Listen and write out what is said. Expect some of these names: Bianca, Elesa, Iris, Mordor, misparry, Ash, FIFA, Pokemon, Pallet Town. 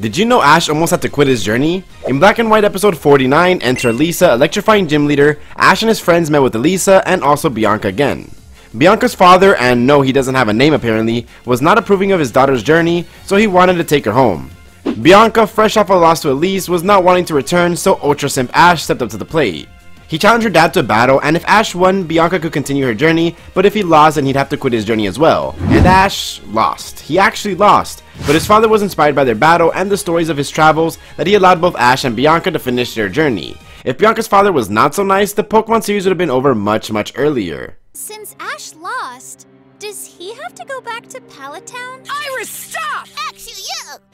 Did you know Ash almost had to quit his journey? In Black and White episode 49, enter Elesa, electrifying gym leader. Ash and his friends met with Elesa and also Bianca again. Bianca's father, and no, he doesn't have a name apparently, was not approving of his daughter's journey, so he wanted to take her home. Bianca, fresh off a loss to Elise, was not wanting to return, so Ultra Simp Ash stepped up to the plate. He challenged her dad to a battle, and if Ash won, Bianca could continue her journey, but if he lost, then he'd have to quit his journey as well. And Ash lost. He actually lost. But his father was inspired by their battle and the stories of his travels that he allowed both Ash and Bianca to finish their journey. If Bianca's father was not so nice, the Pokemon series would have been over much earlier. Since Ash lost, does he have to go back to Pallet Town? Iris, stop! Actually, yeah!